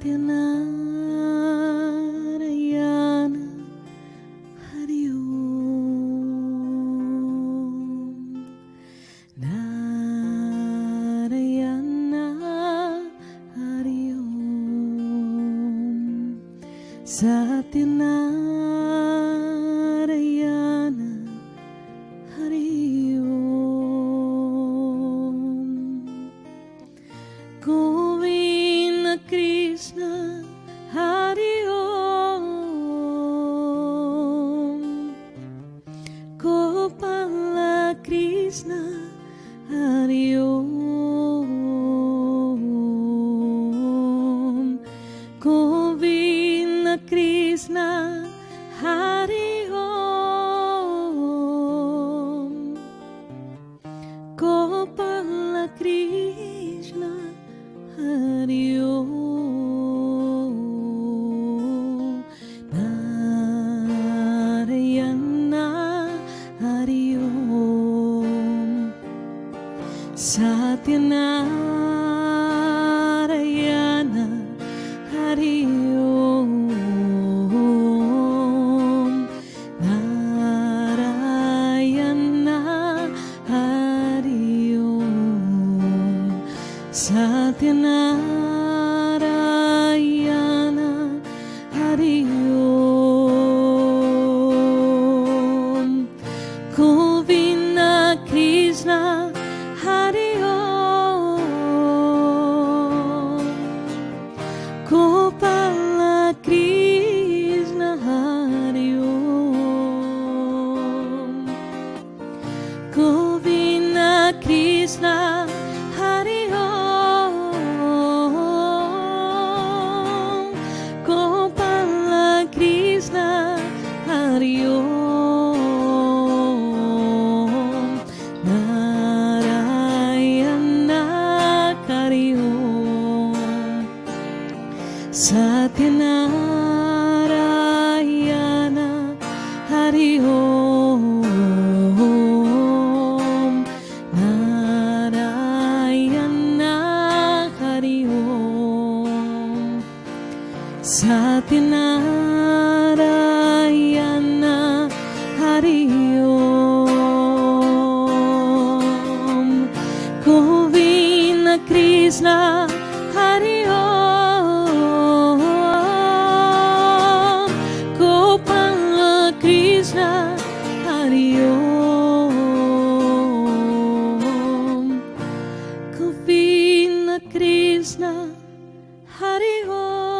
Namaste Narayana Hari Om Narayana Hari Om Satyana Krishna, Hari Om. Gopala Krishna, Hari Om. Govinda Krishna, Hari Om. Gopala Krishna, Hari Om. Satyanarayana Hari Om Narayana Hari Om Satyanarayana Hari Om Govinda Krishna Gopala Krishna Hari Om Govinda Krishna Hari Om Gopala Krishna Hari Om Satyanarayana Hari Om Narayana Hari Om Satyanarayana Hari Om Govinda Krishna Hari Om Krishna Hari Om Govinda Krishna Hari Om.